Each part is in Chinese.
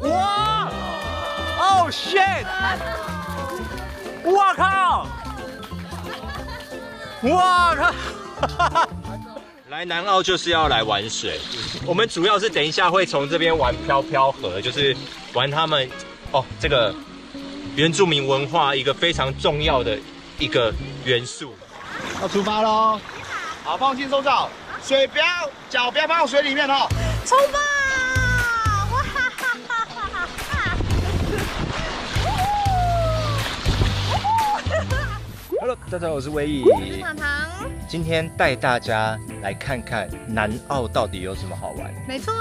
哇！哦 shit！ 我靠！我靠！来南澳就是要来玩水，我们主要是等一下会从这边玩漂漂河，就是玩他们哦这个原住民文化一个非常重要的一个元素。要出发喽！好，放轻松照，水不要脚不要放到水里面哦。出发！ Hello， 大家好，我是威毅，我是糖糖。今天带大家来看看南澳到底有什么好玩。没错，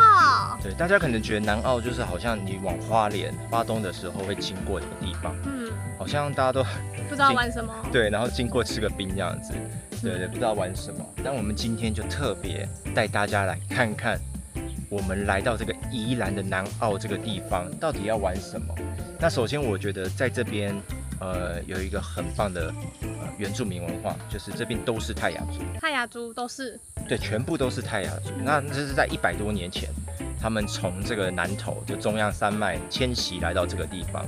对，大家可能觉得南澳就是好像你往花莲、花东的时候会经过的地方，嗯，好像大家都不知道玩什么，对，然后经过吃个冰这样子，对对，不知道玩什么。但我们今天就特别带大家来看看，我们来到这个宜兰的南澳这个地方到底要玩什么。那首先我觉得在这边。 有一个很棒的原住民文化，就是这边都是泰雅族，泰雅族都是对，全部都是泰雅族。那这是在100多年前，他们从这个南投就中央山脉迁徙来到这个地方。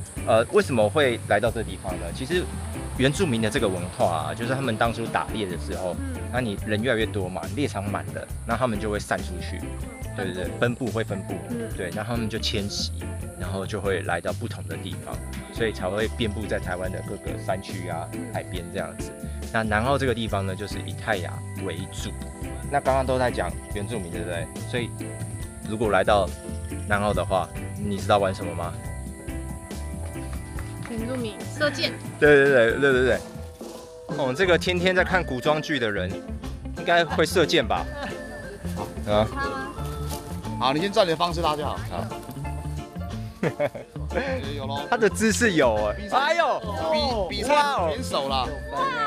为什么会来到这个地方呢？其实原住民的这个文化啊，就是他们当初打猎的时候，那你人越来越多嘛，猎场满了，那他们就会散出去，对对对，分布，对，然后他们就迁徙。 然后就会来到不同的地方，所以才会遍布在台湾的各个山区啊、海边这样子。那南澳这个地方呢，就是以泰雅为主。那刚刚都在讲原住民，对不对？所以如果来到南澳的话，你知道玩什么吗？原住民射箭。对。哦，这个天天在看古装剧的人，应该会射箭吧？啊？好，你先照你的方式拉就好。好。 他的姿势有哎，呦，比赛选手啦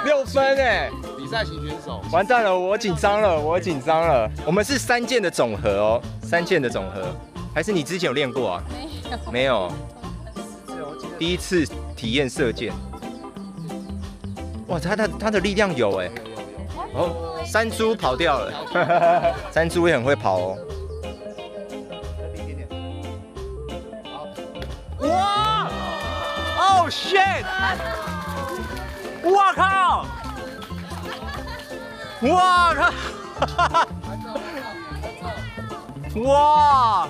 ，6分哎，比赛型选手，完蛋了，我紧张了。我们是3件的总和哦，3件的总和，还是你之前有练过啊？没有，第一次体验射箭。哇，他的力量有哎，哦，山猪跑掉了，山猪也很会跑哦。 哇！哦 shit！ 我靠！我靠！哇！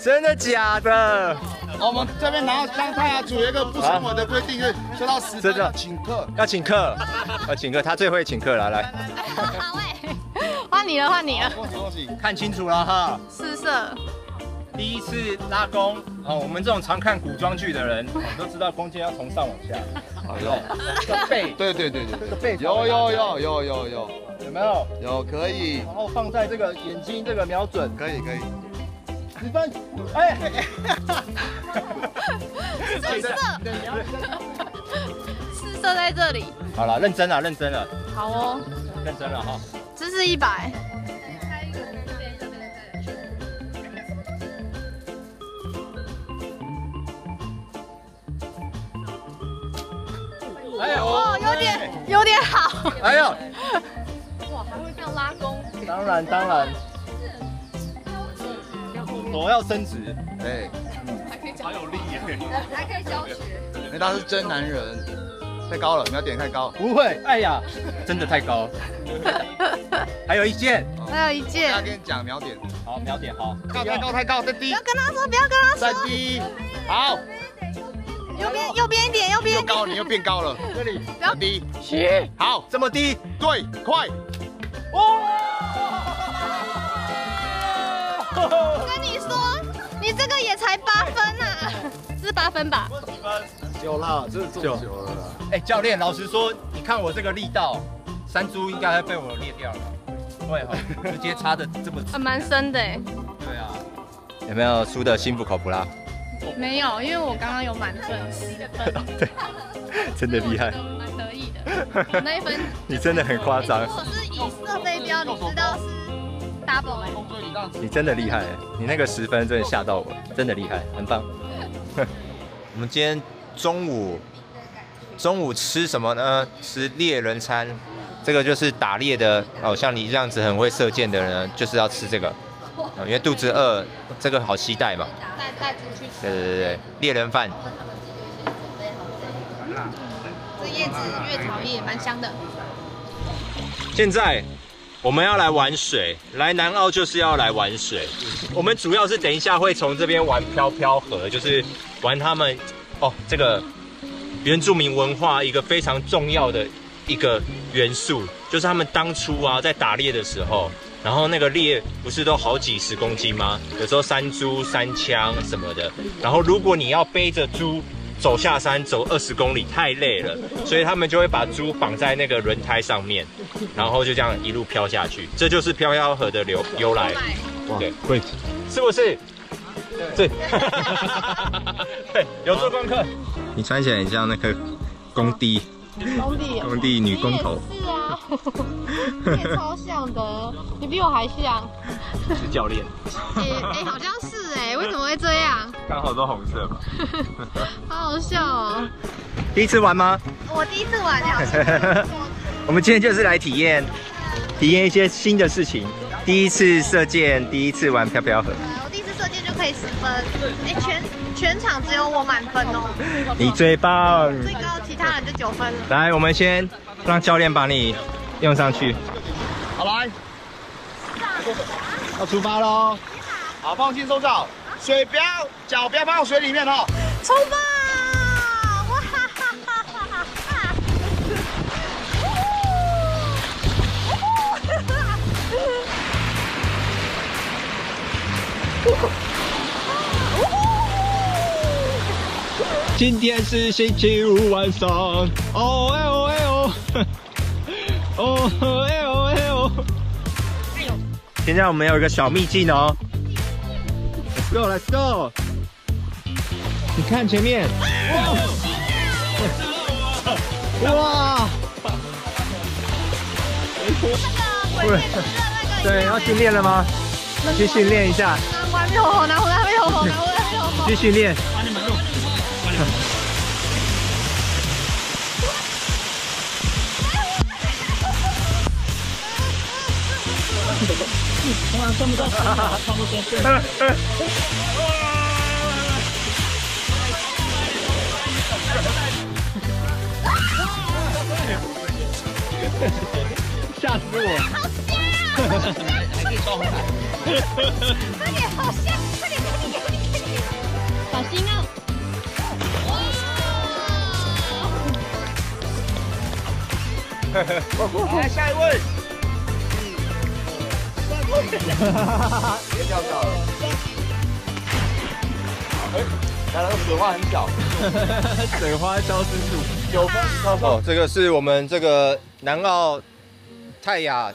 真的假的？我们这边南澳乡泰雅族有一个不成文的规定，是收到10分真的请客，要请客，他最会请客了，来。好哎，换你了。恭喜！看清楚了哈。四色。 第一次拉弓哦，我们这种常看古装剧的人，都知道弓箭要从上往下。哎呦，这个背，对，这个背有，有没有？有可以。然后放在这个眼睛这个瞄准，可以。10分，哎，4色在这里。好了，认真了。好哦，认真了哈。姿势100。 哎呦，有点好。哎呦，哇，还会这样拉弓？当然。手要伸直，哎，还可以脚有力耶，还可以教学。哎，他是真男人，太高了，你要点太高。不会，哎呀，真的太高。还有一件。他跟你讲秒点，好，秒点好。太高，再低。不要跟他说，再低，好。 右边一点。又高，你又变高了。这里不要低，好，这么低，对，快。哦！跟你说，你这个也才8分啊，是8分吧？9啦，这是9了。哎，教练，老实说，你看我这个力道，山猪应该被我裂掉了。对哈，直接插的这么。蛮深的哎。对啊。有没有输的心服口服啦？ 没有，因为我刚刚有满分10分，对，真的厉害，蛮得意的。我那一分，你真的很夸张。我是以射飞镖，你知道是 double 哎。你真的厉害，你那个10分真的吓到我，真的厉害，很棒。我们今天中午吃什么呢？吃猎人餐，这个就是打猎的哦，像你这样子很会射箭的人，就是要吃这个。因为肚子饿，这个好期待嘛。带出去。对，猎人饭。这叶子越炒也蛮香的。现在我们要来玩水，来南澳就是要来玩水。我们主要是等一下会从这边玩漂漂河，就是玩他们这个原住民文化一个非常重要的一个元素，就是他们当初在打猎的时候。 然后那个猎不是都好几十公斤吗？有时候山猪、山枪什么的。然后如果你要背着猪走下山，走20公里太累了，所以他们就会把猪绑在那个轮胎上面，然后就这样一路飘下去。这就是漂漂河的由来。对，对，是不是？对，对，有做功课。你穿起来很像那个工地女工头。 你也超像的，你比我还像。是教练。哎，好像是哎，为什么会这样？刚好都红色嘛。好好笑哦。第一次玩吗？我第一次玩了。我们今天就是来体验一些新的事情。第一次射箭，第一次玩漂漂河。我第一次射箭就可以10分，哎，全场只有我满分哦。你最棒。最高，其他人就9分了。来，我们先让教练把你。 用上去，好来，要出发喽！好，放轻松照，水不要脚不要放到水里面哦。出发！哇哈哈哈哈哈！今天是星期五晚上，哦哎哦哎哦。 哦哎哦哎哦！哎呦！现在我们有一个小秘境哦。Let's go, let's go！ 你看前面。哇！那个，对，要训练了吗？去训练一下。拿回头，拿回来，回头，拿回来，回头。去训练。 哇，这么高！差不多。吓死我！好香！还可以抓回来。快点，好香！快点，快点！小心啊！哇！来，下一位。 别掉到了！哎，水花很小，水花消失术9分超跑。这个是我们这个南澳泰雅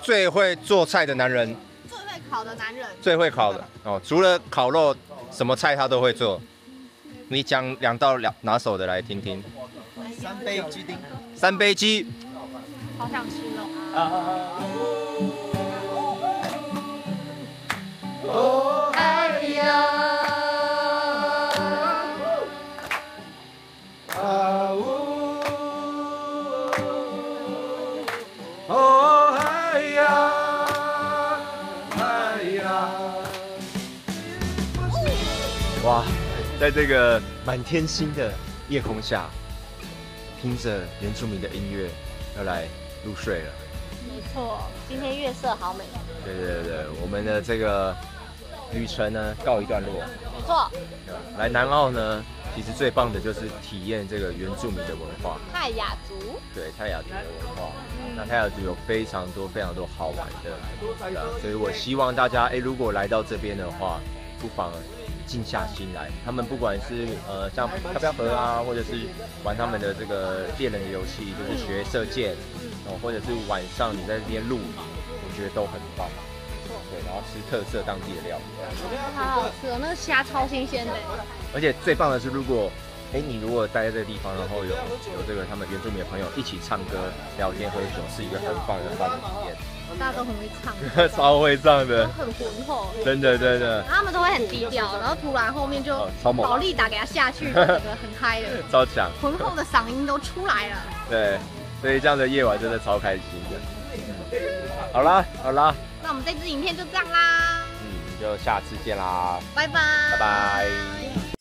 最会做菜的男人，最会烤的男人，最会烤的哦。除了烤肉，什么菜他都会做。你讲2道拿手的来听听。3杯鸡丁，3杯鸡，好想吃肉啊！ 哦，哎呀，啊呜，哦哎呀，哎呀，哇，在这个满天星的夜空下，听着原住民的音乐，要来入睡了。没错，今天月色好美。对，我们的这个。 旅程呢告一段落，没错。来南澳呢，其实最棒的就是体验这个原住民的文化，泰雅族。对，泰雅族的文化。那泰雅族有非常多好玩的，所以我希望大家，如果来到这边的话，不妨静下心来。他们不管是像漂漂河啊，或者是玩他们的这个猎人的游戏，就是学射箭，哦，或者是晚上你在这边露营，我觉得都很棒。 对，然后吃特色当地的料理，我觉得好好吃哦，那个虾超新鲜的。而且最棒的是，你如果待在这个地方，然后有这个他们原住民的朋友一起唱歌、聊天、喝酒，是一个很棒的体验。大家都很会唱，超会唱的，很浑厚，真的。然后他们都会很低调，然后突然后面就保力打给他下去，整个很嗨的，超强，浑厚的嗓音都出来了。对，所以这样的夜晚真的超开心的。好啦。那我们这支影片就这样啦。就下次见啦，拜拜，拜拜。